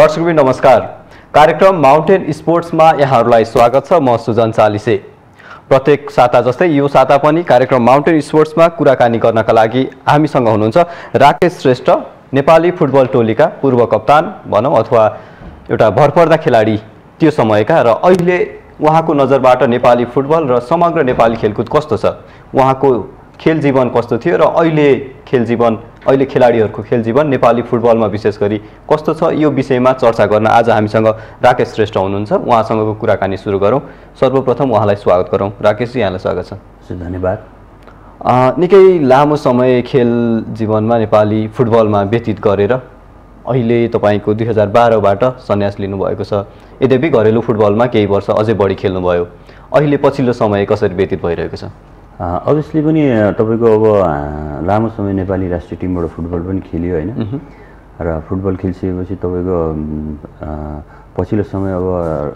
दर्शकवृन्द नमस्कार। कार्यक्रम माउन्टेन स्पोर्ट्समा यहाँहरूलाई स्वागत छ। म सुजन चालिसे। प्रत्येक साता जस्तै यो साता पनि कार्यक्रम माउन्टेन स्पोर्ट्समा कुराकानी गर्नका लागि हामीसँग हुनुहुन्छ राकेश श्रेष्ठ, नेपाली फुटबल टोलीका पूर्व कप्तान भनौँ अथवा एउटा भरपर्दा खेलाडी त्यो समयका, र अहिले उहाँको नजरबाट नेपाली फुटबल र समग्र नेपाली खेलकुद कस्तो छ, उहाँको खेल जीवन कस्तो थियो र अहिले खेलाडीहरूको खेल जीवन नेपाली फुटबलमा विशेष गरी कस्तो छ, यो विषयमा चर्चा गर्न आज हामीसँग राकेश श्रेष्ठ हुनुहुन्छ। उहाँसँगको कुराकानी सुरु गरौँ। सर्वप्रथम उहाँलाई स्वागत गरौँ। राकेश जी, यहाँलाई स्वागत छ। धन्यवाद। निकै लामो समय खेल जीवनमा नेपाली फुटबलमा व्यतीत गरेर अहिले तपाईँको 2012बाट सन्यास लिनुभएको छ। यद्यपि घरेलु फुटबलमा केही वर्ष अझै बढी खेल्नुभयो। अहिले पछिल्लो समय कसरी व्यतीत भइरहेको छ? अभियसली पनि तपाईँको अब लामो समय नेपाली राष्ट्रिय टिमबाट फुटबल पनि खेलियो होइन, र फुटबल खेलिसकेपछि तपाईँको पछिल्लो समय अब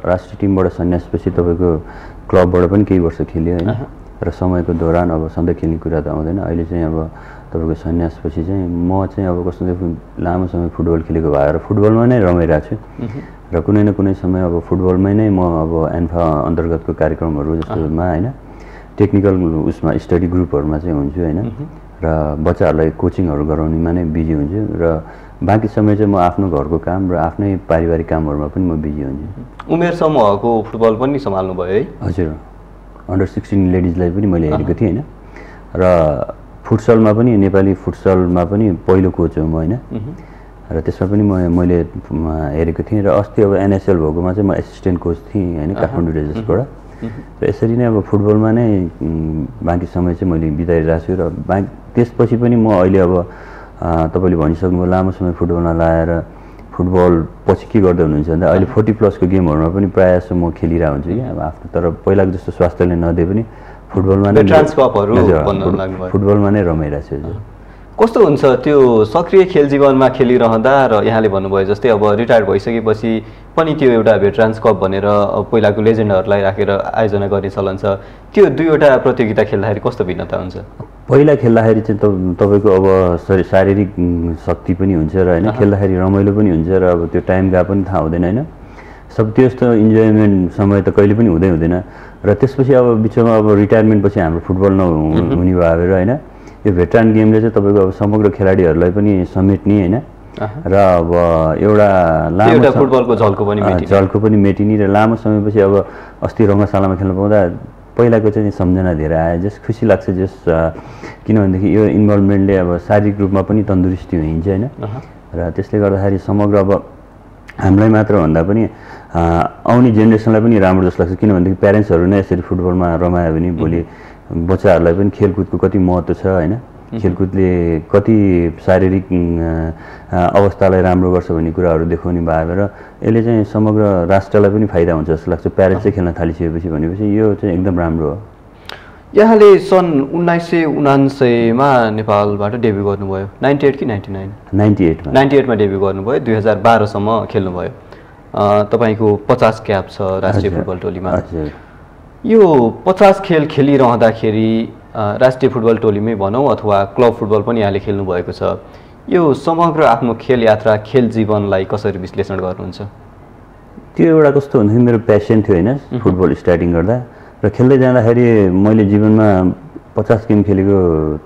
राष्ट्रिय टिमबाट सन्यासपछि तपाईँको क्लबबाट पनि केही वर्ष खेलियो होइन, र समयको दौरान अब सधैँ खेल्ने कुरा त आउँदैन। अहिले चाहिँ अब तपाईँको सन्यासपछि चाहिँ म चाहिँ अब कस्तो लामो समय फुटबल खेलेको भएर फुटबलमा नै रमाइरहेको छु, र कुनै न कुनै समय अब फुटबलमै नै म अब एन्फा अन्तर्गतको कार्यक्रमहरू जस्तोमा होइन टेक्निकल उसमा स्टडी ग्रुपहरूमा चाहिँ हुन्छु होइन, र बच्चाहरूलाई कोचिङहरू गराउनेमा नै बिजी हुन्छु, र बाँकी समय चाहिँ म आफ्नो घरको काम र आफ्नै पारिवारिक कामहरूमा पनि म बिजी हुन्छु। उमेर समूहको फुटबल पनि सम्हाल्नु भयो है? हजुर, अन्डर 16 लेडिजलाई पनि मैले हेरेको थिएँ होइन, र फुटसलमा पनि नेपाली फुटसलमा पनि पहिलो कोच हो म होइन, र त्यसमा पनि मैले हेरेको थिएँ, र अस्ति अब एनएसएल भएकोमा चाहिँ म एसिस्टेन्ट कोच थिएँ होइन काठमाडौँ रेजर्सबाट, र यसरी नै अब फुटबलमा नै बाँकी समय चाहिँ मैले बिताइरहेको छु। र बाँकी त्यसपछि पनि म अहिले अब तपाईँले भनिसक्नुभयो लामो समय फुटबलमा लाएर फुटबल पछि के गर्दै हुनुहुन्छ भन्दा अहिले 40+ को गेमहरूमा पनि प्रायः जस्तो म खेलिरहेको हुन्छु कि अब आफ्नो, तर पहिलाको जस्तो स्वास्थ्यले नदिए पनि फुटबलमा नै फुटबलमा नै रमाइरहेको छु। कस्तो हुन्छ त्यो सक्रिय खेल जीवनमा खेलिरहँदा, र यहाँले भन्नुभयो जस्तै अब रिटायर्ड भइसकेपछि पनि त्यो एउटा भेटरान्स कप भनेर पहिलाको लेजेन्डहरूलाई राखेर आयोजना गर्ने चलन छ, त्यो दुईवटा प्रतियोगिता खेल्दाखेरि कस्तो भिन्नता हुन्छ? पहिला खेल्दाखेरि चाहिँ तपाईँको अब शारीरिक शक्ति पनि हुन्छ र होइन, खेल्दाखेरि रमाइलो पनि हुन्छ, र अब त्यो टाइम गएको पनि थाहा हुँदैन होइन, सब त्यस्तो इन्जोयमेन्ट समय त कहिले पनि हुँदैन। र त्यसपछि अब बिचमा अब रिटायरमेन्टपछि हाम्रो फुटबल नहुने भएर होइन यो भेटरान गेमले चाहिँ तपाईँको अब समग्र खेलाडीहरूलाई पनि समेट्ने होइन, र अब एउटा लामो फुटबलको झल्को पनि मेटिने, र लामो समयपछि अब अस्ति रङ्गशालामा खेल्न पाउँदा पहिलाको चाहिँ सम्झना धेरै आयो, जस खुसी लाग्छ, जस किनभनेदेखि यो इन्भल्भमेन्टले अब शारीरिक रूपमा पनि तन्दुरुस्ती हुन्छ होइन, र त्यसले गर्दाखेरि समग्र अब हामीलाई मात्र भन्दा पनि आउने जेनेरेसनलाई पनि राम्रो जस्तो लाग्छ, किनभनेदेखि प्यारेन्ट्सहरू नै यसरी फुटबलमा रमायो भने भोलि बच्चाहरूलाई पनि खेलकुदको कति महत्त्व छ होइन, खेलकुदले कति शारीरिक अवस्थालाई राम्रो गर्छ भन्ने कुराहरू देखाउने भएर यसले चाहिँ समग्र राष्ट्रलाई पनि फाइदा हुन्छ जस्तो लाग्छ प्यारेन्ट्सले खेल्न थालिसकेपछि भनेपछि यो चाहिँ एकदम राम्रो हो। यहाँले सन् 1999मा नेपालबाट डेब्यु गर्नुभयो, 98मा डेब्यु गर्नुभयो, 2012सम्म खेल्नुभयो। तपाईँको 50 क्याप छ राष्ट्रिय फुटबल टोलीमा। यो 50 खेल खेलिरहँदाखेरि राष्ट्रिय फुटबल टोलीमै भनौँ अथवा क्लब फुटबल पनि यहाँले खेल्नुभएको छ, यो समग्र आफ्नो खेल यात्रा खेल जीवनलाई कसरी विश्लेषण गर्नुहुन्छ? त्यो एउटा कस्तो भन्दाखेरि मेरो प्यासन थियो होइन फुटबल स्टार्टिङ गर्दा, र खेल्दै जाँदाखेरि मैले जीवनमा 50 गेम खेलेको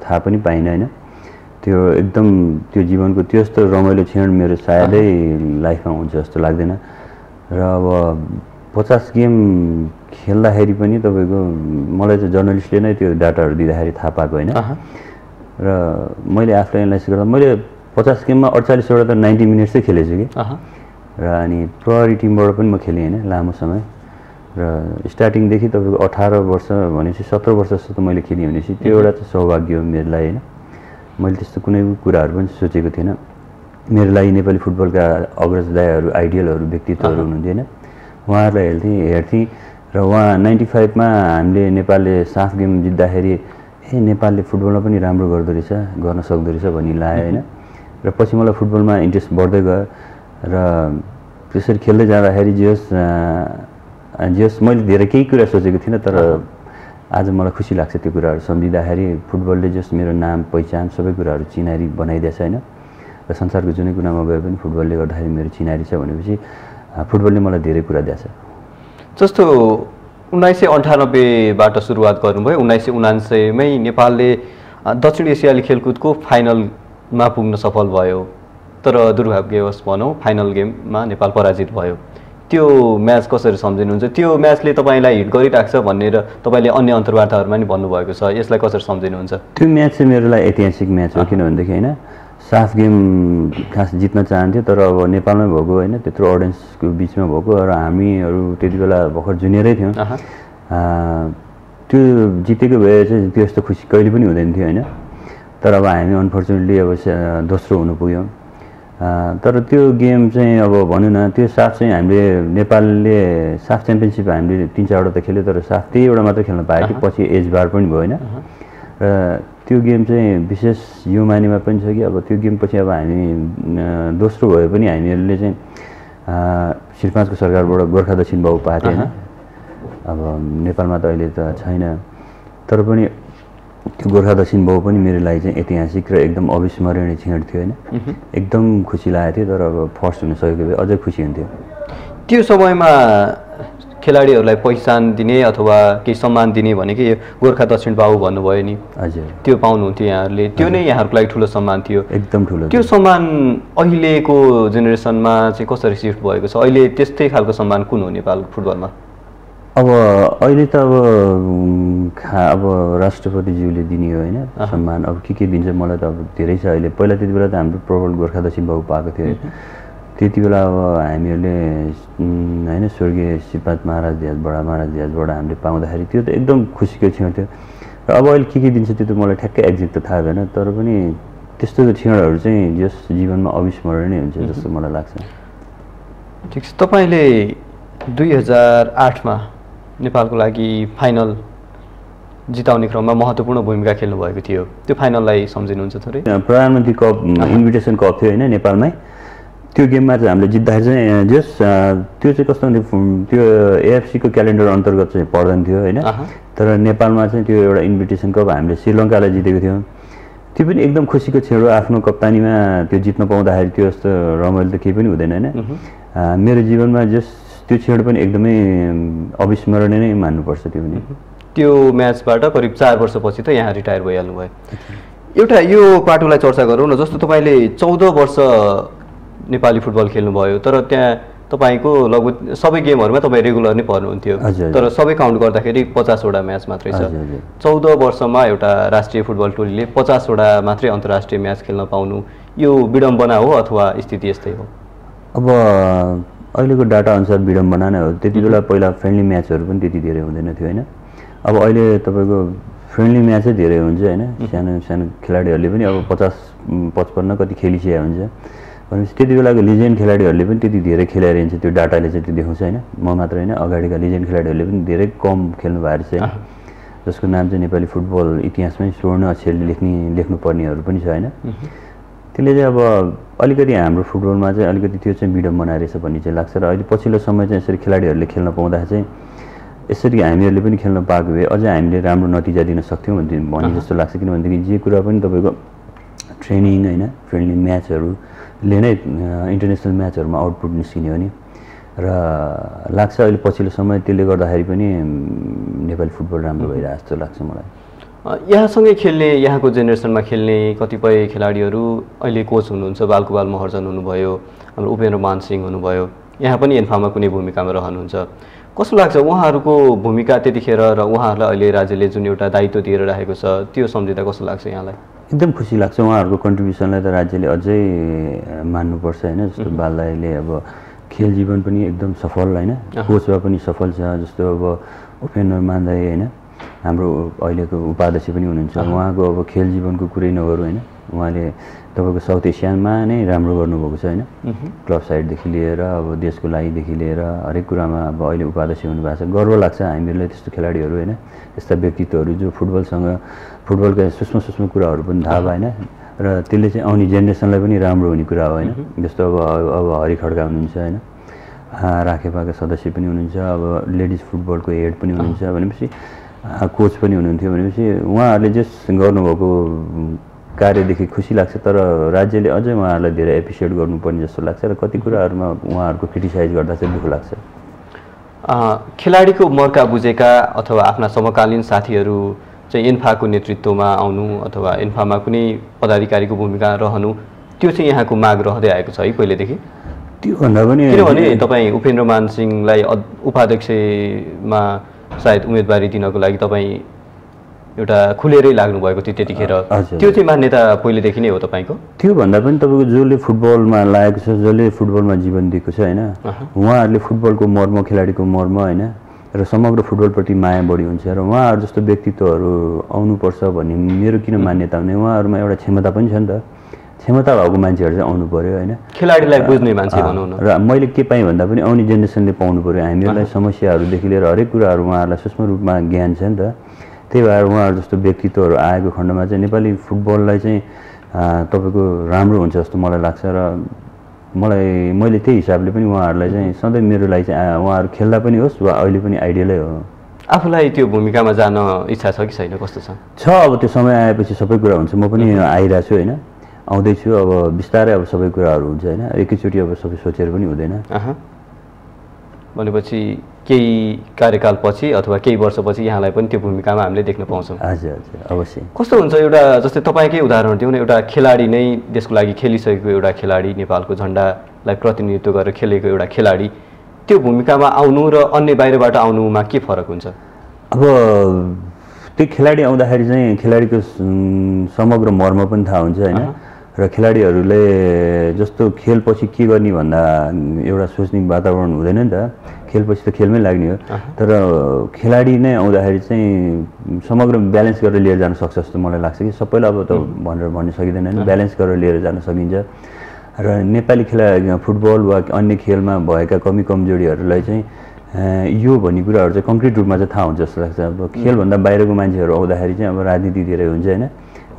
थाहा पनि पाइनँ होइन, त्यो एकदम त्यो जीवनको त्यस्तो रमाइलो क्षण मेरो सायदै लाइफमा हुन्छ जस्तो लाग्दैन। र अब 50 गेम खेल्दाखेरि पनि तपाईँको मलाई चाहिँ जर्नलिस्टले नै त्यो डाटाहरू दिँदाखेरि थाहा पाएको होइन, र मैले आफूलाई एनालाइसिस गर्दा मैले 50 गेममा 48वटा त 90 मिनट चाहिँ खेलेछु कि, र अनि प्रहरी टिमबाट पनि म खेलेँ होइन लामो समय, र स्टार्टिङदेखि तपाईँको 18 वर्ष भनेपछि 17 वर्ष जस्तो त मैले खेलेँ भनेपछि त्यो एउटा चाहिँ सौभाग्य हो मेरो लागि होइन। मैले त्यस्तो कुनै कुराहरू पनि सोचेको थिएन। मेरो लागि नेपाली फुटबलका अग्रजदायहरू आइडियलहरू व्यक्तित्वहरू हुनुहुन्थ्यो होइन, उहाँहरूलाई हेर्थेँ, र उहाँ 95मा हामीले नेपालले SAFF गेम जित्दाखेरि ए नेपालले फुटबलमा पनि राम्रो गर्दोरहेछ गर्न सक्दोरहेछ भन्ने लाग्यो होइन, र पछि मलाई फुटबलमा इन्ट्रेस्ट बढ्दै गयो, र त्यसरी खेल्दै जाँदाखेरि जे होस् मैले धेरै केही कुरा सोचेको थिइनँ, तर आज मलाई खुसी लाग्छ त्यो कुराहरू सम्झिँदाखेरि। फुटबलले जस मेरो नाम पहिचान सबै कुराहरू चिनारी बनाइदिएछ होइन, र र संसारको जुनै कुनामा गए पनि फुटबलले गर्दाखेरि मेरो चिनारी छ भनेपछि फुटबलले मलाई धेरै कुरा दिन्छ। जस्तो 1998 बाट सुरुवात गर्नुभयो, 1999 मै नेपालले दक्षिण एसियाली खेलकुदको फाइनलमा पुग्न सफल भयो, तर दुर्भाग्यवश भनौं फाइनल गेममा नेपाल पराजित भयो। त्यो म्याच कसरी सम्झिनुहुन्छ? त्यो म्याचले तपाईलाई हिट गरिराख्छ भन्ने र तपाईले अन्य अन्तर्वार्ताहरुमा नि भन्नुभएको छ, यसलाई कसरी सम्झिनुहुन्छ? त्यो म्याच चाहिँ मेरो लागि ऐतिहासिक म्याच हो, किनभनेदेखि हैन साफ गेम खास जित्न चाहन्थे, तर अब नेपालमै भएको हैन त्यत्रो ऑडियन्सको बीचमा भएको र हामीहरु त्यतिबेला भर्खर जुनियरै थियौं। त्यो जितेको भए चाहिँ त्यस्तो खुशी कहिले पनि हुँदैन थियो हैन, तर अब हामी अनफर्चुनेटली अब दोस्रो हुन पुग्यौं। तर त्यो गेम चाहिँ अब भन्नु न त्यो साफ चाहिँ हामीले नेपालले साफ च्याम्पियनशिप हामीले 3-4 त खेल्यो, तर साफ त्यही एउटा मात्र खेल्न पाए कि पछि एज बार पनि भयो हैन। र त्यो गेम चाहिँ विशेष यो मानेमा पनि छ कि अब त्यो गेम पछि अब हामी दोस्रो भए पनि हामीहरूले चाहिँ श्रीपाँचको सरकारबाट गोर्खा दक्षिण बाहु पाए थिएन, अब नेपालमा त अहिले त छैन, तर पनि त्यो गोर्खा दक्षिण बाहु पनि मेरो लागि चाहिँ ऐतिहासिक र एकदम अविस्मरणीय क्षण थियो हैन। एकदम खुसी लागेको थियो, तर अब फर्स्ट हुन सकेको भए अझै खुसी हुन्थ्यो। त्यो समयमा खेलाडीहरूलाई पहिचान दिने अथवा केही सम्मान दिने भनेको गोर्खा दक्षिण बाहु भन्नुभयो नि, हजुर त्यो पाउनुहुन्थ्यो यहाँहरूले, त्यो नै यहाँहरूको लागि ठुलो सम्मान थियो, एकदम ठुलो। त्यो सम्मान अहिलेको जेनेरेसनमा चाहिँ कसरी सिफ्ट भएको छ? अहिले त्यस्तै खालको सम्मान कुन हो नेपालको फुटबलमा? अब अहिले त अब राष्ट्रपतिज्यूले दिने हो हैन सम्मान, अब के दिन्छ मलाई त अब धेरै छ अहिले। पहिला त्यति बेला त हाम्रो प्रबल गोर्खा दक्षिण बाहु पाएको थियो, त्यति बेला अब हामीहरूले हैन स्वर्गीय श्रीपाद महाराज ध्याजबाट हामीले पाउँदाखेरि त्यो त एकदम खुसीको क्षण थियो। र अब अहिले के दिन्छ त्यो त मलाई ठ्याक्कै एक्ज्याक्ट त थाहा भएन, तर पनि त्यस्तो क्षणहरू चाहिँ यस जीवनमा अविस्मरणीय हुन्छ जस्तो मलाई लाग्छ। ठिक छ, तपाईले 2008 मा नेपालको लागि फाइनल जिताउने क्रममा महत्त्वपूर्ण भूमिका खेल्नु भएको थियो, त्यो फाइनललाई सम्झिनुहुन्छ थोरै? प्रधानमन्त्री कप इन्भिटेसन कप थियो हैन नेपालमै, त्यो गेममा चाहिँ हामीले जित्दाखेरि चाहिँ जस त्यो चाहिँ कस्तो हुन्थ्यो, त्यो एएफसी को क्यालेन्डर अन्तर्गत चाहिँ पर्दैन थियो हैन, तर नेपालमा चाहिँ त्यो एउटा इन्भिटेसन कप हामीले श्रीलङ्कालाई जितेको थियौँ। त्यो पनि एकदम खुसीको क्षण हो, आफ्नो कप्तानीमा त्यो जित्न पाउँदाखेरि त्यो जस्तो रमाइलो त केही पनि हुँदैन हैन। मेरो जीवनमा जस त्यो क्षण पनि एकदमै अविस्मरणीय नै मान्नुपर्छ। त्यो पनि त्यो म्याचबाट करिब 4 वर्षपछि त यहाँ रिटायर भइहाल्नु भयो। एउटा यो पाटोलाई चर्चा गरौँ न, जस्तो तपाईँले 14 वर्ष नेपाली फुटबल खेल्नुभयो, तर त्यहाँ तपाईँको लगभग सबै गेमहरूमा तपाईँ रेगुलर नै पर्नुहुन्थ्यो, तर सबै काउन्ट गर्दाखेरि 50 वटा म्याच मात्रै छ। 14 वर्षमा एउटा राष्ट्रिय फुटबल टोलीले 50 वटा मात्रै अन्तर्राष्ट्रिय म्याच खेल्न पाउनु यो विडम्बना हो अथवा स्थिति यस्तै हो? अब अहिलेको डाटा अनुसार विडम्बना नै हो, त्यति बेला पहिला फ्रेन्डली म्याचहरू पनि त्यति धेरै हुँदैन थियो हैन। अब अहिले तपाईको फ्रेन्डली म्याचै धेरै हुन्छ हैन, सानो सानो खेलाडीहरूले पनि अब 50-55 कति खेलिसकेको हुन्छ, भनेपछि त्यति बेलाको लिजेन्ड खेलाडीहरूले पनि त्यति धेरै खेलाइरहेछ, त्यो डाटाले चाहिँ त्यो देखाउँछ हैन। म मात्र हैन, अगाडिका लिजेन्ड खेलाडीहरूले पनि धेरै कम खेल्नु भएको रहेछ, जसको नाम चाहिँ नेपाली फुटबल इतिहासमै स्वर्ण अक्षरले लेख्नुपर्नेहरू पनि छ हैन। त्यसले चाहिँ अब अलिकति हाम्रो फुटबलमा चाहिँ अलिकति त्यो चाहिँ विडम्बना रहेछ भन्ने चाहिँ लाग्छ। र अहिले पछिल्लो समय चाहिँ यसरी खेलाडीहरूले खेल्न पाउँदा चाहिँ यसरी हामीहरूले पनि खेल्न पाएको भए अझै हामीले राम्रो नतिजा दिन सक्थ्यौँ भन्ने जस्तो लाग्छ, किनभनेदेखि जे कुरा पनि तपाईँको ट्रेनिङ हैन फ्रेन्डली म्याचहरूले नै इन्टरनेसनल म्याचहरूमा आउटपुट निस्किने हो नि। र लाग्छ अहिले पछिल्लो समय त्यसले गर्दाखेरि पनि नेपाली फुटबल राम्रो भइरहेको जस्तो लाग्छ मलाई। यहाँसँगै खेल्ने यहाँको जेनेरेसनमा खेल्ने कतिपय खेलाडीहरू अहिले कोच हुनुहुन्छ, बालकुपाल महर्जन हुनुभयो, हाम्रो उपेन्द्र मानसिंह हुनुभयो, यहाँ पनि एन्फामा कुनै भूमिकामा रहनुहुन्छ। कस्तो लाग्छ उहाँहरूको भूमिका त्यतिखेर र उहाँहरूलाई अहिले राज्यले जुन एउटा दायित्व दिएर राखेको छ त्यो सम्झिँदा कस्तो लाग्छ यहाँलाई? एकदम खुसी लाग्छ, उहाँहरूको कन्ट्रिब्युसनलाई त राज्यले अझै मान्नुपर्छ होइन। जस्तो बालदाईले अब खेल जीवन पनि एकदम सफल होइन, कोचमा पनि सफल छ, जस्तो अब उपेन्द्र मानदाई होइन हाम्रो अहिलेको उपाध्यक्ष पनि हुनुहुन्छ, उहाँको अब खेल जीवनको कुरै नगरौँ होइन, उहाँले तपाईँको साउथ एसियामा नै राम्रो गर्नुभएको छ होइन, क्लब साइडदेखि लिएर अब देशको लागिदेखि लिएर हरेक कुरामा अब अहिले उपाध्यक्ष हुनुभएको छ। गर्व लाग्छ हामीहरूले त्यस्तो खेलाडीहरू होइन, यस्ता व्यक्तित्वहरू जो फुटबलका सूक्ष्म कुराहरू पनि थाहा भएन, र त्यसले चाहिँ आउने जेनेरेसनलाई पनि राम्रो हुने कुरा हो होइन। जस्तो अब हरि खड्का हुनुहुन्छ होइन, राखेपाका सदस्य पनि हुनुहुन्छ, अब लेडिज फुटबलको हेड पनि हुनुहुन्छ, भनेपछि कोच पनि हुनुहुन्थ्यो, भनेपछि उहाँहरूले जस गर्नुभएको कार्यदेखि खुसी लाग्छ तर राज्यले अझै उहाँहरूलाई धेरै एप्रिसिएट गर्नुपर्ने जस्तो लाग्छ र कति कुराहरुमा उहाँहरुको क्रिटिसाइज गर्दा चाहिँ दुख लाग्छ। खेलाडीको मर्का बुझेका अथवा आफ्ना समकालीन साथीहरु चाहिँ एन्फाको नेतृत्वमा आउनु अथवा एन्फामा कुनै पदाधिकारीको भूमिका रहनु त्यो चाहिँ यहाँको माग रहदै आएको छ है पहिलेदेखि। त्यो भन्दा पनि किनभने तपाई उपेन्द्र मान सिंहलाई उपाध्यक्षमा सायद उम्मेदवारी दिनको लागि तपाई एउटा खुलेरै लाग्नु भएको थियो त्यतिखेर, त्यो चाहिँ मान्यता पहिलेदेखि नै हो तपाईको? त्यो भन्दा पनि तपाईको जसले फुटबलमा लागेको छ, जसले फुटबलमा जीवन दिएको छ हैन, उहाँहरूले फुटबलको मर्म, खेलाडीको मर्म हैन र समग्र फुटबलप्रति माया बढी हुन्छ र उहाँहरु जस्तो व्यक्तित्वहरु आउनुपर्छ भन्ने मेरो किन मान्यता हुने। उहाँहरुमा एउटा क्षमता पनि छ नि त, क्षमता भएको मान्छेहरु चाहिँ आउनु पर्यो हैन, खेलाडीलाई बुझ्ने मान्छे बनाउनु र मैले के पाएँ भन्दा पनि आउने जेनेरेसनले पाउनु पर्यो। हामीहरुलाई समस्याहरुदेखि लिएर हरेक कुराहरु उहाँहरुलाई सूक्ष्म रूपमा ज्ञान छ नि त, त्यही भएर उहाँहरु जस्तो व्यक्तित्वहरु आएको खण्डमा चाहिँ नेपाली फुटबललाई चाहिँ तपाईको राम्रो हुन्छ जस्तो मलाई लाग्छ र मैले त्यही हिसाबले पनि उहाँहरुलाई चाहिँ सधैँ मेरो लागि चाहिँ उहाँहरु खेल्दा पनि होस् वा अहिले पनि आइडियलै हो। आफुलाई त्यो भूमिकामा जान इच्छा छ कि छैन, कस्तो छ? अब त्यो समय आएपछि सबै कुरा हुन्छ। म पनि आइरा छु हैन, आउँदै छु, अब बिस्तारै अब सबै कुराहरु हुन्छ हैन, एकैचोटी अब सबै सोचेर पनि हुँदैन। भनेपछि केही कार्यकालपछि अथवा केही वर्षपछि यहाँलाई पनि त्यो भूमिकामा हामीले देख्न पाउँछौँ। हजुर हजुर अवश्य। कस्तो हुन्छ एउटा जस्तै तपाईँकै उदाहरण दिउँ न, एउटा खेलाडी नै देशको लागि खेलिसकेको एउटा खेलाडी, नेपालको झण्डालाई प्रतिनिधित्व गरेर खेलेको एउटा खेलाडी, त्यो भूमिकामा आउनु र अन्य बाहिरबाट आउनुमा के फरक हुन्छ? अब त्यो खेलाडी आउँदाखेरि चाहिँ खेलाडीको समग्र मर्म पनि थाहा हुन्छ हैन र खेलाडीहरूले जस्तो खेलपछि के गर्ने भन्दा एउटा सोच्ने वातावरण हुँदैन नि त, खेलपछि त खेलमै लाग्ने हो। तर खेलाडी नै आउँदाखेरि चाहिँ समग्र ब्यालेन्स गरेर लिएर जान सक्छ जस्तो मलाई लाग्छ कि सबैलाई अब त भनेर भन्न सकिँदैन हैन, ब्यालेन्स गरेर लिएर जान सकिन्छ र नेपाली फुटबल वा अन्य खेलमा भएका कमी कमजोरीहरूलाई चाहिँ यो भन्ने कुराहरु चाहिँ कन्क्रिट रूपमा चाहिँ थाहा हुन्छ जस्तो लाग्छ। अब खेलभन्दा बाहिरको मान्छेहरु आउँदाखेरि चाहिँ अब राजनीति धेरै हुन्छ हैन,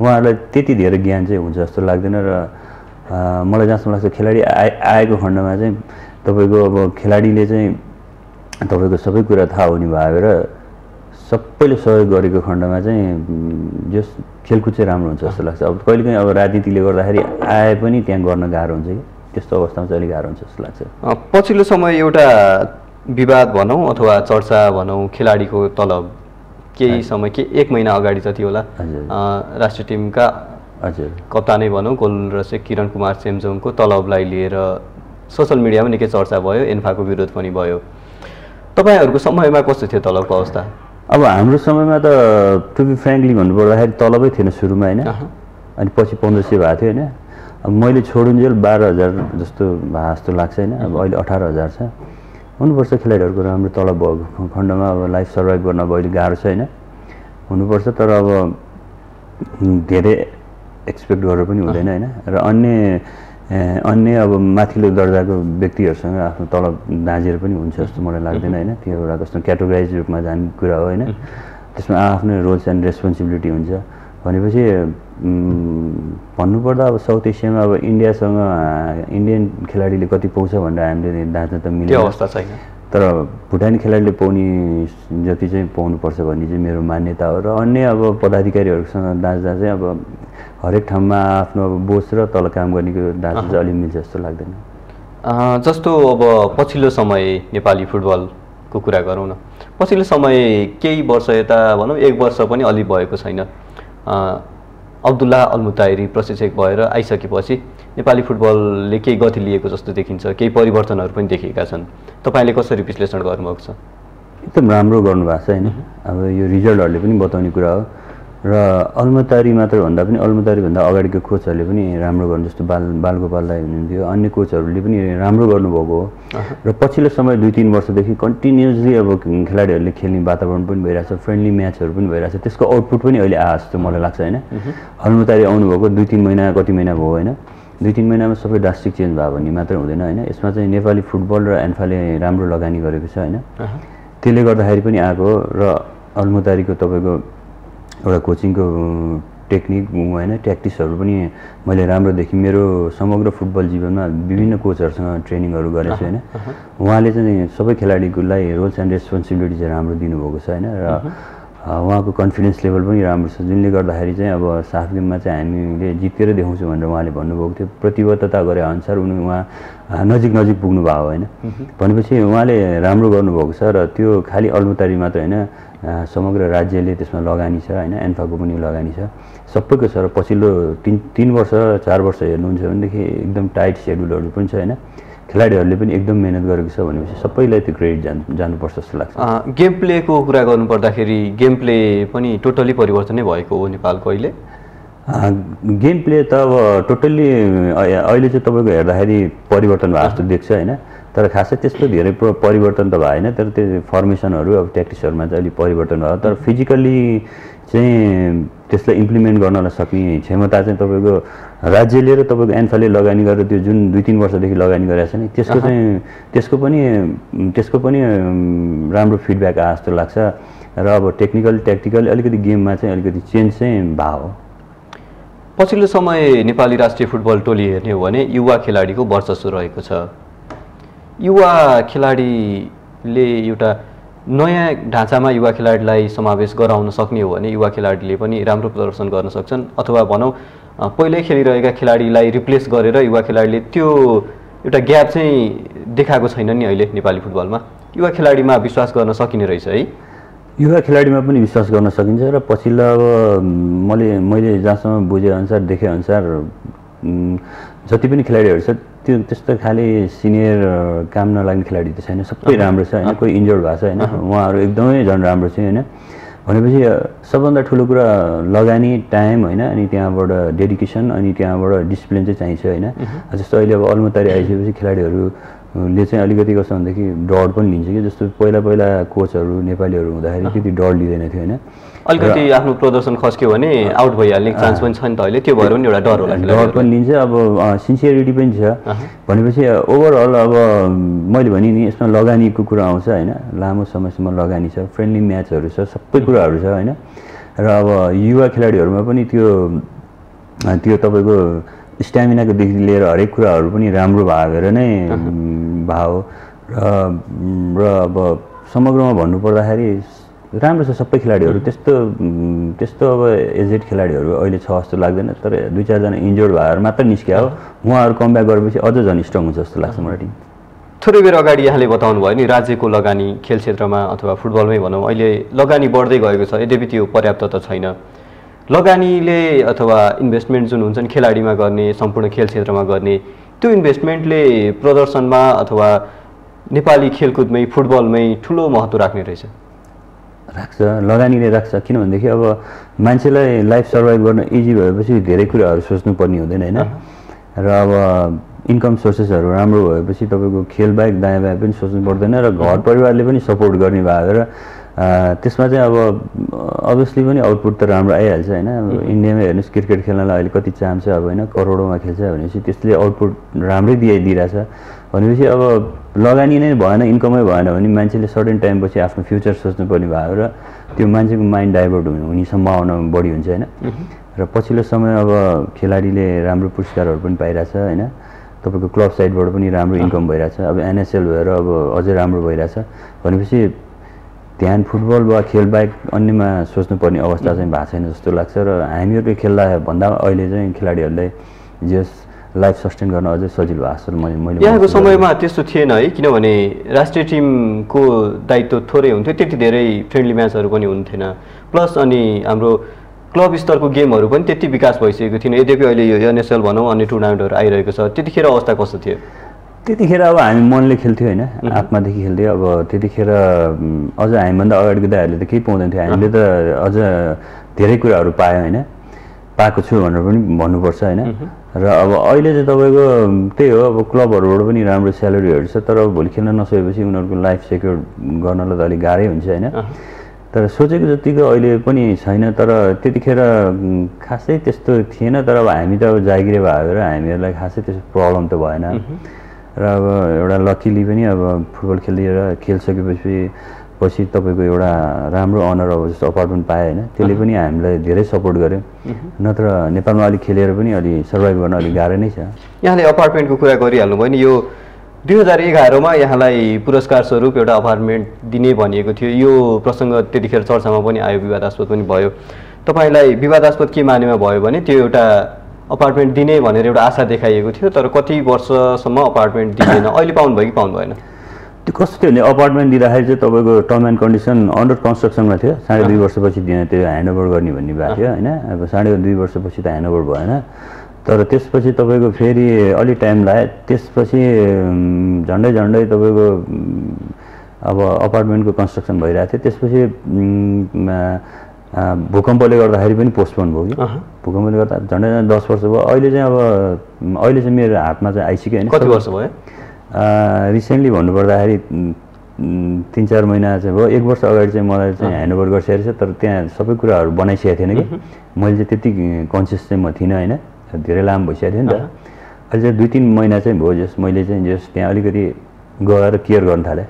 उहाँहरूलाई त्यति धेरै ज्ञान चाहिँ हुन्छ जस्तो लाग्दैन र मलाई जहाँसम्म लाग्छ खेलाडी आएको खण्डमा चाहिँ तपाईको अब खेलाडीले चाहिँ तपाईको सबै कुरा थाहा हुने भएर सबैले सहयोग गरेको खण्डमा चाहिँ जस खेलकुद चाहिँ राम्रो हुन्छ जस्तो लाग्छ। अब कहिलेकाहीँ अब राजनीतिले गर्दाखेरि आए पनि त्यहाँ गर्न गाह्रो हुन्छ कि, त्यस्तो अवस्थामा चाहिँ अलिक गाह्रो हुन्छ जस्तो लाग्छ। पछिल्लो समय एउटा विवाद भनौँ अथवा चर्चा भनौँ खेलाडीको तलब, केही समय के एक महिना अगाडि जति होला राष्ट्रिय टिमका कप्तानै भनौँ गोलरक्षक किरण कुमार सेमजोङको तलबलाई लिएर सोसल मिडियामा निकै चर्चा भयो, एन्फाको विरोध पनि भयो। तपाईहरुको समयमा कस्तो थियो तलबको अवस्था? अब हाम्रो समयमा त टु बी फ्रेङ्कली भन्नुपर्दाखेरि तलबै थिएन सुरुमा हैन, अनि पछि 1500 भएको थियो हैन। अब मैले छोडुन्जेल 12000 जस्तो भए जस्तो लाग्छ हैन, अब अहिले 18000 छ। हुनुपर्छ खेलाडीहरुको राम्रो तलब भएको खण्डमा अब लाइफ सर्भाइभ गर्न अब अहिले गाह्रो छ हैन, हुनुपर्छ तर अब धेरै एक्सपेक्ट गरेर पनि हुँदैन हैन। र अन्य अब माथिल्लो दर्जाको व्यक्तिहरुसँग आफ्नो तलब दाजेर पनि हुन्छ जस्तो मलाई लाग्दैन हैन, त्यो एउटा कस्तो क्याटेगोराइज रूपमा जाने कुरा हो हैन, त्यसमा आफ्नो रोल्स एन्ड रेस्पोन्सिबिलिटी हुन्छ। भनेपछि भन्नुपर्दा अब साउथ एसियामा अब इन्डियासँग इन्डियन खेलाडीले कति पाउँछ भनेर हामीले दाँच्न त मिल्यो अवस्था छैन, तर भुटानी खेलाडीले पाउने जति चाहिँ पाउनुपर्छ भन्ने चाहिँ मेरो मान्यता हो। र अन्य अब पदाधिकारीहरूसँग दाँच्दा चाहिँ अब हरेक ठाउँमा आफ्नो अब बोझ र तल काम गर्नेको दाँच्न चाहिँ अलि मिल्छ जस्तो लाग्दैन। जस्तो अब पछिल्लो समय नेपाली फुटबलको कुरा गरौँ न, पछिल्लो समय केही वर्ष यता भनौँ एक वर्ष पनि अलि भएको छैन, अब्दुल्लाह अल्मुताइरी प्रशिक्षक भएर आइसकेपछि नेपाली फुटबलले केही गति लिएको जस्तो देखिन्छ, केही परिवर्तनहरू पनि देखिएका छन्। तपाईले कसरी विश्लेषण गर्नुभएको छ? एकदम राम्रो गर्नुभएको छ हैन, अब यो रिजल्टहरुले पनि बताउने कुरा हो र अल्मुताइरी मात्र भन्दा पनि अल्मुताइरीभन्दा अगाडिको कोचहरूले पनि राम्रो गर्नु, जस्तो बालगोपाल दाइ हुनुहुन्थ्यो, अन्य कोचहरूले पनि राम्रो गर्नुभएको हो। र पछिल्लो समय 2-3 वर्षदेखि कन्टिन्युअसली अब खेलाडीहरूले खेल्ने वातावरण पनि भइरहेछ, फ्रेन्डली म्याचहरु पनि भइरहेछ, त्यसको आउटपुट पनि अहिले आयो जस्तो मलाई लाग्छ हैन। अल्मुताइरी आउनुभएको 2-3 महिना कति महिना भयो हैन, 2-3 महिनामा सबै ड्रास्टिक चेन्ज भयो भन्ने मात्र हुँदैन हैन, यसमा चाहिँ नेपाली फुटबल र एन्फाले राम्रो लगानी गरेको छ हैन, त्यसले गर्दाखेरि पनि आएको हो। र अल्मुताइरीको तपाईको एउटा कोचिङको टेक्निक हैन, ट्याक्टिक्सहरु पनि मैले राम्रो देखेँ। मेरो समग्र फुटबल जीवनमा विभिन्न कोचहरुसँग ट्रेनिङहरु गरेको छु हैन, उहाँले चाहिँ सबै खेलाडीलाई रोल्स एन्ड रेस्पोन्सिबिलिटी चाहिँ राम्रो दिनुभएको छ हैन। र उहाँको कन्फिडेन्स लेभल पनि राम्रो छ, जसले गर्दाखेरि चाहिँ अब साफ गेममा चाहिँ हामीले जितेर देखाउँछौँ भनेर उहाँले भन्नुभएको थियो। प्रतिबद्धता गरे अनुसार उहाँ नजिक नजिक पुग्नु भयो हैन, भनेपछि उहाँले राम्रो गर्नुभएको छ। र त्यो खाली अलमुतारी मात्र हैन, समग्र राज्यले त्यसमा लगानी छ हैन, एन्फाको पनि लगानी छ, सबैको छ। र पछिल्लो तीन वर्ष चार वर्ष हेर्नुहुन्छ भनेदेखि एकदम टाइट सेड्युलहरू पनि छ हैन, खेलाडीहरूले पनि एकदम मेहनत गरेको छ, भनेपछि सबैलाई त्यो क्रेडिट जानुपर्छ जस्तो लाग्छ। गेम प्लेको कुरा गर्नुपर्दाखेरि गेम प्ले पनि टोटली परिवर्तन नै भएको हो नेपालको अहिले गेम प्ले त। अब टोटल्ली अहिले चाहिँ तपाईँको हेर्दाखेरि परिवर्तन भएको जस्तो देख्छ होइन, तर खासै त्यस्तो धेरै परिवर्तन त भएन, तर त्यो फर्मेसनहरू अब ट्याक्टिक्सहरूमा चाहिँ अलिक परिवर्तन भयो। तर फिजिकल्ली चाहिँ त्यसलाई इम्प्लिमेन्ट गर्नलाई सक्ने क्षमता चाहिँ तपाईँको राज्यले र तपाईँको एन्फाले लगानी गरेर त्यो जुन दुई तीन वर्षदेखि लगानी गरेको छ नि त्यसको पनि राम्रो फिडब्याक आए जस्तो लाग्छ। र अब टेक्निकल ट्याक्टिकल अलिकति गेममा चाहिँ अलिकति चेन्ज चाहिँ भयो। पछिल्लो समय नेपाली राष्ट्रिय फुटबल टोली हेर्ने हो भने युवा खेलाडीको वर्चस्व रहेको छ। युवा खेलाडीले एउटा नयाँ ढाँचामा युवा खेलाडीलाई समावेश गराउन सक्ने हो भने युवा खेलाडीले पनि राम्रो प्रदर्शन गर्न सक्छन्, अथवा भनौँ पहिल्यै खेलिरहेका खेलाडीलाई रिप्लेस गरेर युवा खेलाडीले त्यो एउटा ग्याप चाहिँ देखाएको छैन नि अहिले नेपाली फुटबलमा। युवा खेलाडीमा विश्वास गर्न सकिने रहेछ है, युवा खेलाडीमा पनि विश्वास गर्न सकिन्छ। र पछिल्लो अब मैले जहाँसम्म बुझेअनुसार देखेअनुसार जति पनि खेलाडीहरू छ त्यो त्यस्तो खालि सिनियर काम नलाग्ने खेलाडी त छैन, सबै राम्रो छ होइन, कोही इन्जर्ड भएको छ होइन, उहाँहरू एकदमै झन् राम्रो छ होइन। भनेपछि सबभन्दा ठुलो कुरा लगानी, टाइम होइन, अनि त्यहाँबाट डेडिकेसन, अनि त्यहाँबाट डिसिप्लिन चाहिँ चाहिन्छ होइन। जस्तो अहिले अब अलमुतारी आइसकेपछि खेलाडीहरूले चाहिँ अलिकति कस्तो भनेदेखि डर पनि लिन्छ कि, जस्तो पहिला पहिला कोचहरू नेपालीहरू हुँदाखेरि त्यति डर लिँदैन थियो होइन, अलिकति आफ्नो प्रदर्शन खस्क्यो भने आउट भइहाल्ने चान्स पनि छ नि त अहिले, त्यो भएर पनि एउटा डर होला, डर पनि लिन्छ। अब सिन्सियरिटी पनि छ, भनेपछि ओभरअल अब मैले भने नि यसमा लगानीको कुरा आउँछ होइन, लामो समयसम्म लगानी छ, फ्रेन्डली म्याचहरू छ, सबै कुराहरू छ होइन। र अब युवा खेलाडीहरूमा पनि त्यो तपाईँको स्ट्यामिनाकोदेखि लिएर हरेक कुराहरू पनि राम्रो भएर नै भयो। र अब समग्रमा भन्नुपर्दाखेरि राम्रो छ सबै खेलाडीहरू, त्यस्तो अब एजेड खेलाडीहरू अहिले छ जस्तो लाग्दैन, तर दुई चारजना इन्जर्ड भएर मात्र निस्क्या हो, उहाँहरू कमब्याक गरेपछि अझ झन् स्ट्रङ हुन्छ जस्तो लाग्छ मलाई टिम। थोरै बेर अगाडि यहाँले बताउनु भयो नि राज्यको लगानी खेल क्षेत्रमा अथवा फुटबलमै भनौँ अहिले लगानी बढ्दै गएको छ, यद्यपि त्यो पर्याप्त त छैन। लगानीले अथवा इन्भेस्टमेन्ट जुन हुन्छन् खेलाडीमा गर्ने, सम्पूर्ण खेल क्षेत्रमा गर्ने, त्यो इन्भेस्टमेन्टले प्रदर्शनमा अथवा नेपाली खेलकुदमै फुटबलमै ठुलो महत्त्व राख्ने रहेछ। राख्छ, लगानीले राख्छ, किनभनेदेखि अब मान्छेलाई लाइफ सर्भाइभ गर्न इजी भएपछि धेरै कुराहरू सोच्नुपर्ने हुँदैन होइन। र अब इन्कम सोर्सेसहरू राम्रो भएपछि तपाईँको खेलबाहेक दायाँ बायाँ पनि सोच्नु पर्दैन, र घर परिवारले पनि सपोर्ट गर्ने भएर त्यसमा चाहिँ अब अभियसली पनि आउटपुट त राम्रो आइहाल्छ होइन। इन्डियामा हेर्नुहोस् क्रिकेट खेल्नलाई अहिले कति चाहन्छ अब होइन, करोडौँमा खेल्छ भनेपछि त्यसले आउटपुट राम्रै दिइरहेछ, भनेपछि अब लगानी नै भएन, इन्कमै भएन भने मान्छेले सर्टेन टाइमपछि आफ्नो फ्युचर सोच्नुपर्ने भयो, र त्यो मान्छेको माइन्ड डाइभर्ट हुने सम्भावना बढी हुन्छ होइन। र पछिल्लो समय अब खेलाडीले राम्रो पुरस्कारहरू पनि पाइरहेछ होइन, तपाईँको क्लब साइडबाट पनि राम्रो इन्कम भइरहेछ, अब एनएसएल भएर अब अझै राम्रो भइरहेछ, भनेपछि ध्यान फुटबल वा खेलबाहेक अन्यमा सोच्नुपर्ने अवस्था चाहिँ भएको छैन जस्तो लाग्छ। र हामीहरूले खेल्दा भन्दा अहिले चाहिँ खेलाडीहरूलाई जस लाइफ सस्टेन गर्न अझै सजिलो भएको छ। मैले यहाँको समयमा त्यस्तो थिएन है, किनभने राष्ट्रिय टिमको दायित्व थोरै हुन्थ्यो, त्यति धेरै फ्रेन्डली म्याचहरू पनि हुन्थेन, प्लस अनि हाम्रो क्लब स्तरको गेमहरू पनि त्यति विकास भइसकेको थिएन। यद्यपि अहिले यो एनएसएल भनौँ अन्य टुर्नामेन्टहरू आइरहेको छ, त्यतिखेर अवस्था कस्तो थियो? त्यतिखेर अब हामी मनले खेल्थ्यो होइन, आत्मादेखि खेल्थ्यो। अब त्यतिखेर अझ हामीभन्दा अगाडिको दाइहरूले त केही पाउँदैन थियो, हामीले त अझ धेरै कुराहरू पायौँ होइन, पाएको छु भनेर पनि भन्नुपर्छ होइन। र अब अहिले चाहिँ तपाईँको त्यही हो, अब क्लबहरूबाट पनि राम्रो स्यालेरीहरू छ, तर अब भोलि खेल्न नसकेपछि उनीहरूको लाइफ सेक्योर गर्नलाई त अलिक गाह्रै हुन्छ होइन। तर सोचेको जत्तिको अहिले पनि छैन, तर त्यतिखेर खासै त्यस्तो थिएन। तर अब हामी त अब जागिरे भएर हामीहरूलाई खासै त्यस्तो प्रब्लम त भएन। र अब एउटा लकीली पनि अब फुटबल खेलिएर खेलिसकेपछि तपाईँको एउटा राम्रो अनर अब जस्तो अपार्टमेन्ट पायो होइन, त्यसले पनि हामीलाई धेरै सपोर्ट गर्यो, नत्र नेपालमा अलिक खेलेर पनि अलिक सर्भाइभ गर्न अलिक गाह्रो नै छ। यहाँले अपार्टमेन्टको कुरा गरिहाल्नु भयो नि, यो 2011 में यहाँलाई पुरस्कार स्वरूप एउटा अपार्टमेन्ट दिने भनिएको थियो। यो प्रसंग त्यतिखेर चर्चामा पनि आयो, विवादास्पद पनि भयो। तपाईलाई विवादास्पद के मानेमा भयो भने त्यो एउटा अपार्टमेन्ट दिने भनेर एउटा आशा देखाइएको थियो, तर कति वर्षसम्म अपार्टमेन्ट दिएन। अहिले पाउनु भयो कि पाउनु भएन? त्यो कस्तो थियो भने अपार्टमेन्ट दिँदाखेरि चाहिँ तपाईको टर्म एन्ड कन्डिसन अन्डर कन्स्ट्रक्सनमा थियो। साढे दुई वर्षपछि दिएन, त्यो ह्यान्डओभर गर्ने भन्ने बात थियो हैन। अब साढे दुई वर्षपछि त ह्यान्डओभर भएन, तर त्यसपछि तपाईको फेरि अलि टाइम लाग्यो। त्यसपछि झन्डै झन्डै तपाईको अब अपार्टमेन्टको कन्स्ट्रक्सन भइरहेको थियो। त्यसपछि भूकम्पले गर्दाखेरि पनि पोस्टपोन भयो कि भूकम्पले गर्दा झन्डै झन्डै 10 वर्ष भयो। अहिले चाहिँ अब अहिले चाहिँ मेरो हातमा चाहिँ आइसक्यो हैन। कति वर्ष भयो? रिसेन्टली भन्नुपर्दाखेरि 3-4 महिना चाहिँ भयो। 1 वर्ष अगाडि चाहिँ मलाई चाहिँ ह्यान्डओभर गरिसकेको छ, तर त्यहाँ सबै कुराहरू बनाइसकेको थिएन कि मैले चाहिँ त्यति कन्सियस चाहिँ म थिइनँ हैन। धेरै लामो भइसकेको थियो नि त। अहिले 2-3 महिना चाहिँ भयो जस मैले चाहिँ त्यहाँ अलिकति गएर केयर गर्न थालेँ।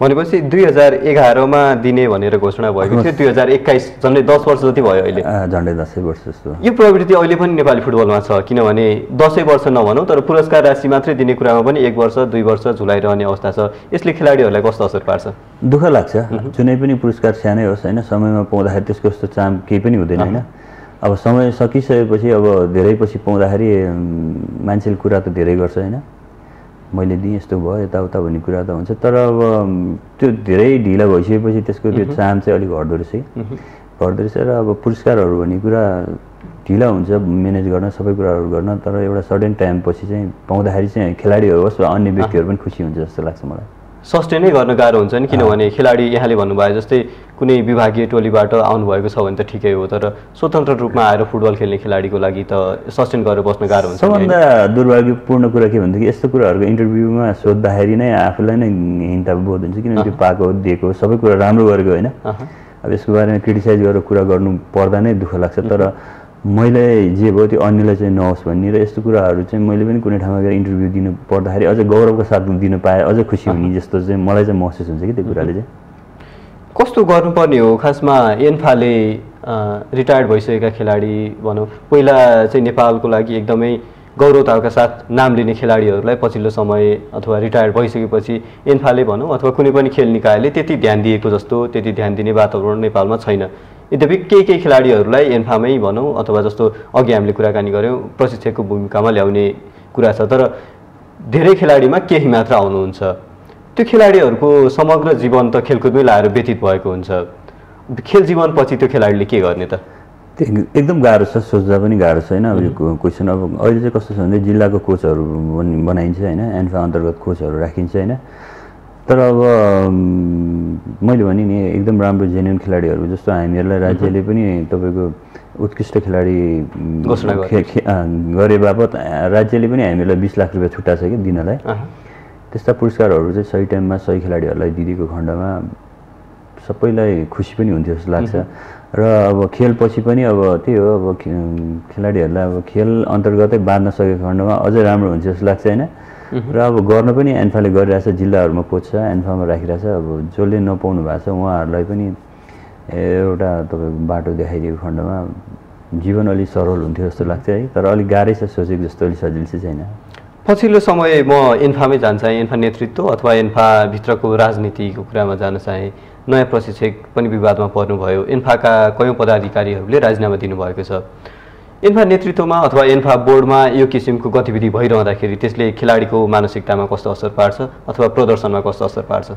भनेपछि 2011मा दिने भनेर घोषणा भएको थियो, 2021 झन्डै 10 वर्ष जति भयो। अहिले झन्डै 10 वर्ष जस्तो। यो प्रवृत्ति अहिले पनि नेपाली फुटबलमा छ, किनभने 10 वर्ष नभनौँ तर पुरस्कार राशि मात्रै दिने कुरामा पनि 1 वर्ष 2 वर्ष झुलाइरहने अवस्था छ। यसले खेलाडीहरूलाई कस्तो असर पार्छ? दुःख लाग्छ। जुनै पनि पुरस्कार सानै होस् हैन, समयमा पाउँदाखेरि त्यसको जस्तो चाम केही पनि हुँदैन हैन। अब समय सकिसकेपछि अब धेरै पछि पाउँदाखेरि मान्छेले कुरा त धेरै गर्छ हैन। मैले दिएँ यस्तो भयो यताउता भन्ने कुरा त हुन्छ, तर अब त्यो धेरै ढिला भइसकेपछि त्यसको त्यो चाम चाहिँ अलिक घट्दो रहेछ र अब पुरस्कारहरू भन्ने कुरा ढिला हुन्छ म्यानेज गर्न, सबै कुराहरू गर्न, तर एउटा सर्टेन टाइम पछि चाहिँ पाउँदाखेरि चाहिँ खेलाडीहरू होस् वा अन्य व्यक्तिहरू पनि खुसी हुन्छ जस्तो लाग्छ मलाई। सस्टेनै गर्न गाह्रो हुन्छ नि, किनभने खेलाडी यहाँले भन्नुभयो जस्तै कुनै विभागीय टोलीबाट आउनुभएको छ भने त ठिकै हो, तर स्वतन्त्र रूपमा आएर फुटबल खेल्ने खेलाडीको लागि त सस्टेन गरेर बस्न गाह्रो हुन्छ। सबभन्दा दुर्भाग्यपूर्ण कुरा के भन्दाखेरि यस्तो कुराहरूको इन्टरभ्यूमा सोद्धाखेरि नै आफूलाई नै हिन्ताबोध हुन्छ, किनभने त्यो पाएको दिएको सबै कुरा राम्रो गरेको होइन। अब यसको बारेमा क्रिटिसाइज गरेर कुरा गर्नु पर्दा नै दुःख लाग्छ, तर मैले जे भयो त्यो अन्यलाई चाहिँ नहोस् भन्ने र यस्तो कुराहरू चाहिँ मैले पनि कुनै ठाउँमा गएर इन्टरभ्यू दिनु पर्दाखेरि अझ गौरवको साथ दिन पाएँ, अझ खुसी हुने जस्तो चाहिँ मलाई चाहिँ महसुस हुन्छ कि त्यो कुराले चाहिँ। कस्तो गर्नुपर्ने हो? खासमा एन्फाले रिटायर्ड भइसकेका खेलाडी भनौँ, पहिला चाहिँ नेपालको लागि एकदमै गौरवताका साथ नाम लिने खेलाडीहरूलाई पछिल्लो समय अथवा रिटायर भइसकेपछि एन्फाले भनौँ अथवा कुनै पनि खेल निकायले त्यति ध्यान दिएको जस्तो त्यति ध्यान दिने वातावरण नेपालमा छैन। यद्यपि केही खेलाडीहरूलाई एन्फामै भनौँ अथवा जस्तो अघि हामीले कुराकानी गऱ्यौँ प्रशिक्षकको भूमिकामा ल्याउने कुरा छ, तर धेरै खेलाडीमा केही मात्र आउनुहुन्छ। त्यो खेलाडीहरूको समग्र जीवन त खेलकुदमै लाएर व्यतीत भएको हुन्छ। खेल जीवनपछि त्यो खेलाडीले के गर्ने त? एकदम गाह्रो छ, सोच्दा पनि गाह्रो छैन यो क्वेसन। अब अहिले चाहिँ कस्तो छ भने जिल्लाको कोचहरू बनाइन्छ हैन, एन्फा अन्तर्गत कोचहरू राखिन्छ हैन। तर अब मैले भने नि एकदम राम्रो जेन्युन खेलाडीहरू जस्तो हामीहरूलाई राज्यले पनि तपाईको उत्कृष्ट खेलाडी घोषणा गरे बापत राज्यले पनि हामीहरूलाई 20 लाख रुपियाँ छुट्टा छ कि दिनलाई। त्यस्ता पुरस्कारहरू चाहिँ सही टाइममा सही खेलाडीहरूलाई दिएको खण्डमा सबैलाई खुसी पनि हुन्थ्यो जस्तो लाग्छ। र अब खेलपछि पनि अब त्यही हो, अब खेलाडीहरूलाई अब खेल अन्तर्गतै बाँध्न सकेको खण्डमा अझै राम्रो हुन्छ जस्तो लाग्छ हैन। र अब गर्न पनि एन्फाले गरिरहेछ, जिल्लाहरूमा कोच छ एन्फामा राखिरहेछ। अब जसले नपाउनु भएको छ उहाँहरूलाई पनि एउटा तपाईँको बाटो देखाइदिएको खण्डमा जीवन अलिक सरल हुन्थ्यो जस्तो लाग्छ है। तर अलिक गाह्रै छ, सोचेको जस्तो अलिक सजिलो चाहिँ छैन। पछिल्लो समय म एन्फामै जान चाहेँ, एन्फा नेतृत्व अथवा एन्फाभित्रको राजनीतिको कुरामा जान चाहेँ। नयाँ प्रशिक्षक पनि विवादमा पर्नुभयो, एन्फाका कयौँ पदाधिकारीहरूले राजीनामा दिनुभएको छ। एन्फा नेतृत्वमा अथवा एन्फा बोर्डमा यो किसिमको गतिविधि भइरहँदाखेरि त्यसले खेलाडीको मानसिकतामा कस्तो असर पार्छ अथवा प्रदर्शनमा कस्तो असर पार्छ?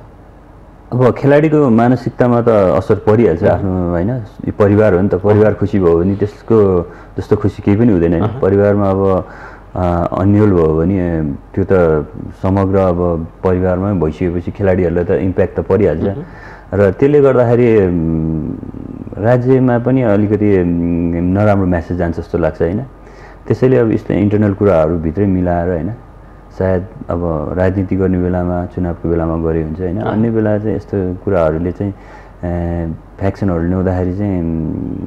अब खेलाडीको मानसिकतामा त असर परिहाल्छ आफ्नो हैन। यो परिवार हो नि त, परिवार खुसी भयो भने त्यसको जस्तो खुसी केही पनि हुँदैन। परिवारमा अब अन्यल भयो भने त्यो त समग्र अब परिवारमै भइसकेपछि खेलाडीहरूलाई त इम्प्याक्ट त परिहाल्छ। र त्यसले गर्दाखेरि राज्यमा पनि अलिकति नराम्रो म्यासेज जान्छ जस्तो लाग्छ हैन। त्यसैले अब यस्तो इन्टरनल कुराहरू भित्रै मिलाएर हैन, सायद अब राजनीति गर्ने बेलामा चुनावको बेलामा गरे हुन्छ हैन। अन्य बेला चाहिँ यस्तो कुराहरूले चाहिँ फ्याक्सनहरू ल्याउँदाखेरि चाहिँ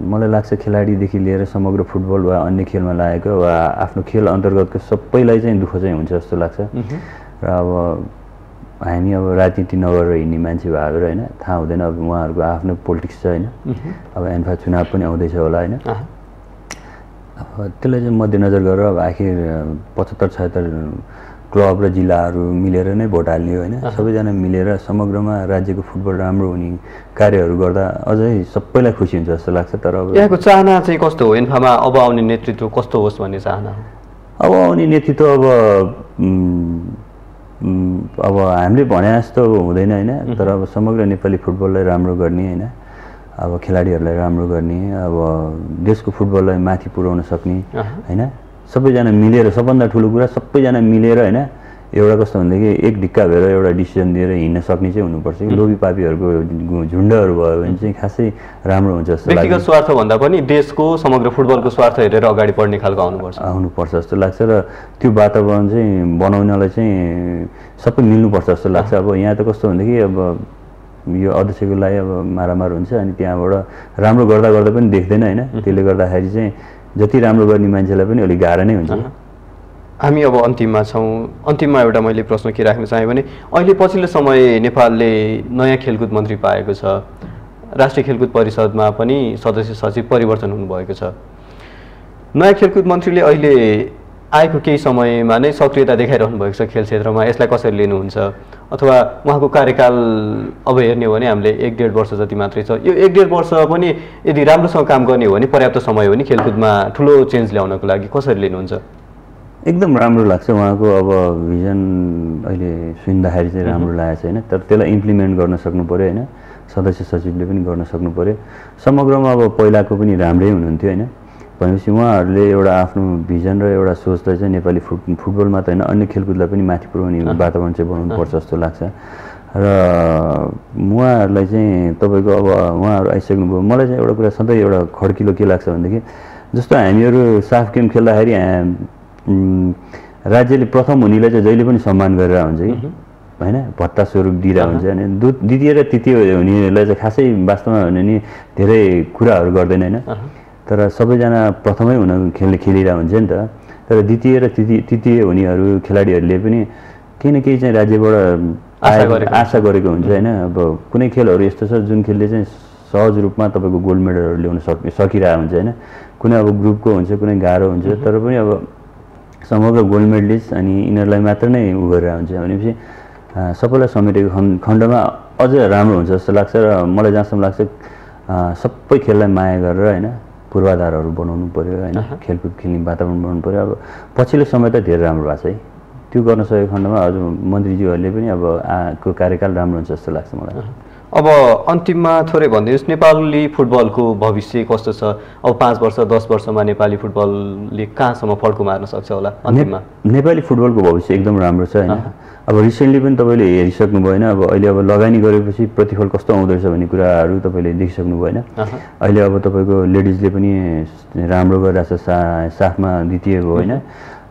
मलाई लाग्छ खेलाडीदेखि लिएर समग्र फुटबल वा अन्य खेलमा लागेको वा आफ्नो खेल अन्तर्गतको सबैलाई चाहिँ दुःख चाहिँ हुन्छ जस्तो लाग्छ। र अब हामी अब राजनीति नगरेर हिँड्ने मान्छे भएर होइन, थाहा हुँदैन अब उहाँहरूको आफ्नो पोलिटिक्स छ होइन। अब एन्फा चुनाव पनि आउँदैछ होला होइन। अब त्यसलाई चाहिँ मध्यनजर गरेर अब आखिर 75-76 क्लब र जिल्लाहरु मिलेर नै भोट हाल्ने हैन, सबैजना मिलेर समग्रमा राज्यको फुटबल राम्रो हुने कार्यहरु गर्दा अझै सबैलाई खुसी हुन्छ जस्तो लाग्छ। तर अब यहाँको चाहना चाहिँ कस्तो हो एन्फामा अब आउने नेतृत्व कस्तो होस् भन्ने चाहना हो? अब आउने नेतृत्व अब हामीले भने जस्तो हुँदैन हैन, तर अब समग्र नेपाली फुटबललाई राम्रो गर्ने हैन, अब खेलाडीहरुलाई राम्रो गर्ने, अब देशको फुटबललाई माथि पुर्याउन सक्ने हैन, सबैजना मिलेर सबभन्दा ठूलो कुरा सबैजना मिलेर हैन एउटा कस्तो हुन्छ कि एक ढिक्का भएर एउटा डिसिजन दिएर हिन्न सक्ने चाहिँ हुनुपर्छ। लोभी पापीहरुको झुण्डहरु भयो भने चाहिँ खासै राम्रो हुन्छ जस्तो लाग्छ। व्यक्तिगत स्वार्थ भन्दा पनि देशको समग्र फुटबलको स्वार्थ हेरेर अगाडि बढ्ने खालको आउनुपर्छ जस्तो लाग्छ र त्यो वातावरण चाहिँ बनाउनलाई चाहिँ सबै मिल्नुपर्छ जस्तो लाग्छ। अब यहाँ त कस्तो हुन्छ कि अब यो अध्यक्षको लागि अब मारामार हुन्छ अनि त्यहाँबाट राम्रो गर्दा गर्दा पनि देख्दैन हैन, त्यसले गर्दाखेरि चाहिँ जति राम्रो गर्ने मान्छेलाई पनि अलि गाह्रो नै हुन्छ। हामी अब अन्तिममा छौँ, अन्तिममा एउटा मैले प्रश्न के राख्न चाहे भने अहिले पछिल्लो समय नेपालले नयाँ खेलकुद मन्त्री पाएको छ, राष्ट्रिय खेलकुद परिषदमा पनि सदस्य सचिव परिवर्तन हुनुभएको छ। नयाँ खेलकुद मन्त्रीले अहिले आएको केही समयमा नै सक्रियता देखाइरहनु भएको छ खेल क्षेत्रमा, यसलाई कसरी लिनुहुन्छ अथवा उहाँको कार्यकाल अब हेर्ने हो भने हामीले 1-1.5 वर्ष जति मात्रै छ, यो 1-1.5 वर्ष पनि यदि राम्रोसँग काम गर्ने हो भने पर्याप्त समय हो भने खेलकुदमा ठुलो चेन्ज ल्याउनको लागि कसरी लिनुहुन्छ? एकदम राम्रो लाग्छ उहाँको अब भिजन, अहिले सुन्दाखेरि चाहिँ राम्रो लागेको छ हैन, तर त्यसलाई इम्प्लिमेन्ट गर्न सक्नु पर्यो हैन, सदस्य सचिवले पनि गर्न सक्नु पर्यो। समग्रमा अब पहिलाको पनि राम्रै हुनुहुन्थ्यो हैन, भनेपछि उहाँहरूले एउटा आफ्नो भिजन र एउटा सोचलाई चाहिँ नेपाली फुटबल मात्र होइन अन्य खेलकुदलाई पनि माथि पुर्याउने वातावरण चाहिँ बनाउनुपर्छ जस्तो लाग्छ। र उहाँहरूलाई चाहिँ तपाईँको अब उहाँहरू आइसक्नुभयो, मलाई चाहिँ एउटा कुरा सधैँ एउटा खड्किलो के लाग्छ भनेदेखि जस्तो हामीहरू साफ गेम खेल्दाखेरि राज्यले प्रथम हुनेलाई चाहिँ जहिले पनि सम्मान गरेर हुन्छ कि हैन, भत्ता स्वरूप दिइरहेको हुन्छ, अनि द्वितीय र तृतीय हुनेहरूलाई चाहिँ खासै वास्तवमा हो भने नि धेरै कुराहरू गर्दैन हैन, तर सबैजना प्रथमै हुन खेलिरहेको हुन्छ नि त। तर द्वितीय र तृतीय हुनेहरू खेलाडीहरूले पनि केही न केही चाहिँ राज्यबाट आशा गरेको हुन्छ हैन। अब कुनै खेलहरू यस्तो छ जुन खेलले चाहिँ सहज रूपमा तपाईँको गोल्ड मेडलहरू ल्याउन सकिरहेको हुन्छ हैन, कुनै अब ग्रुपको हुन्छ कुनै गाह्रो हुन्छ, तर पनि अब समग्र गोल्ड मेडलिस्ट अनि यिनीहरूलाई मात्र नै उ गरेर हुन्छ भनेपछि सबैलाई समेटेको खण्डमा अझ राम्रो हुन्छ जस्तो लाग्छ। र मलाई जहाँसम्म लाग्छ सबै खेललाई माया गरेर हैन पूर्वाधारहरू बनाउनु पर्यो हैन, खेलकुद खेल्ने वातावरण बनाउनु पर्यो। अब पछिल्लो समय त धेरै राम्रो भएको छ है, त्यो गर्न सकेको खण्डमा हजुर मन्त्रीज्यूहरूले पनि अब को कार्यकाल राम्रो हुन्छ जस्तो लाग्छ मलाई। अब अन्तिममा थोरै भनिदिनुहोस् नेपाली फुटबलको भविष्य कस्तो छ, अब 5-10 वर्षमा नेपाली फुटबलले कहाँसम्म फड्को मार्न सक्छ होला? अन्तिममा नेपाली फुटबलको भविष्य एकदम राम्रो छ हैन, अब रिसेन्टली पनि तपाईँले हेरिसक्नु भएन अब अहिले अब लगानी गरेपछि प्रतिफल कस्तो आउँदैछ भन्ने कुराहरू तपाईँले देखिसक्नु भएन। अहिले अब तपाईँको लेडिजले पनि राम्रो गरिरहेको छ, साफमा द्वितीय भयो हैन,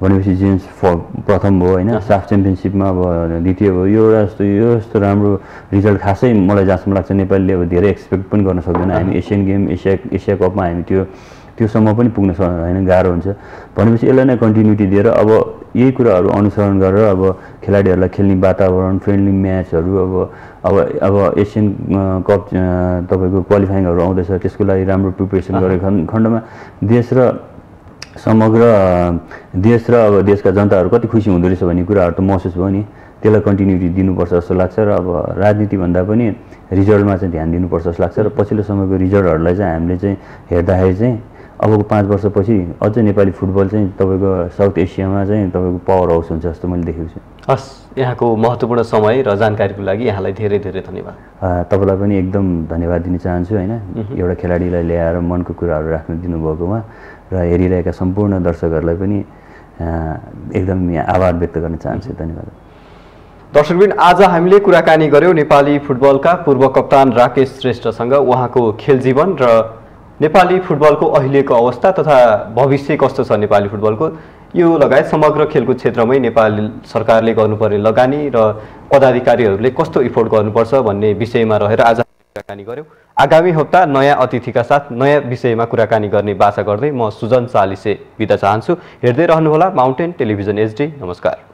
भनेपछि जेन्ट्स प्रथम भयो हैन, साफ च्याम्पियनसिपमा अब द्वितीय भयो। यो जस्तो राम्रो रिजल्ट खासै मलाई जहाँसम्म लाग्छ नेपालीले अब धेरै एक्सपेक्ट पनि गर्न सक्दैन। हामी एसियन गेम एसिया कपमा हामी त्योसम्म पनि पुग्न होइन गाह्रो हुन्छ, भनेपछि यसलाई नै कन्टिन्युटी दिएर अब यही कुराहरू अनुसरण गरेर अब खेलाडीहरूलाई खेल्ने वातावरण, फ्रेन्डली म्याचहरू, अब एसियन कप तपाईँको क्वालिफाइङहरू आउँदैछ त्यसको लागि राम्रो प्रिपरेसन गरेको खण्डमा समग्र देश र अब देशका जनताहरू कति खुसी हुँदो रहेछ भन्ने कुराहरू त महसुस भयो नि, त्यसलाई कन्टिन्युटी दिनुपर्छ जस्तो लाग्छ। र अब राजनीतिभन्दा पनि रिजल्टमा चाहिँ ध्यान दिनुपर्छ जस्तो लाग्छ। र पछिल्लो समयको रिजल्टहरूलाई चाहिँ हामीले चाहिँ हेर्दाखेरि चाहिँ अबको 5 वर्षपछि अझै नेपाली फुटबल चाहिँ तपाईँको साउथ एसियामा चाहिँ तपाईँको पावर हाउस हुन्छ जस्तो मैले देखेको छु। हस्, यहाँको महत्त्वपूर्ण समय र जानकारीको लागि यहाँलाई धेरै धेरै धन्यवाद। तपाईँलाई पनि एकदम धन्यवाद दिन चाहन्छु हैन, एउटा खेलाडीलाई ल्याएर मनको कुराहरू राख्न दिनुभएकोमा र हेरिरहेका सम्पूर्ण दर्शकहरूलाई पनि एकदम आभार व्यक्त गर्न चाहन्छु। धन्यवाद। दर्शकवृन्द, आज हामीले कुराकानी गर्यौँ नेपाली फुटबलका पूर्व कप्तान राकेश श्रेष्ठसँग, उहाँको खेल जीवन र नेपाली फुटबलको अहिलेको अवस्था तथा भविष्य कस्तो छ नेपाली फुटबलको, यो लगायत समग्र खेलकुद क्षेत्रमै नेपाल सरकारले गर्नुपर्ने लगानी र पदाधिकारीहरूले कस्तो इफोर्ट गर्नुपर्छ भन्ने विषयमा रहेर आज कुराकानी गऱ्यौँ। आगामी हप्ता नयाँ अतिथिका साथ नयाँ विषयमा कुराकानी गर्ने बाचा गर्दै म सुजन चालिसे बिदा चाहन्छु। हेर्दै रहनुहोला माउन्टेन टेलिभिजन HD। नमस्कार।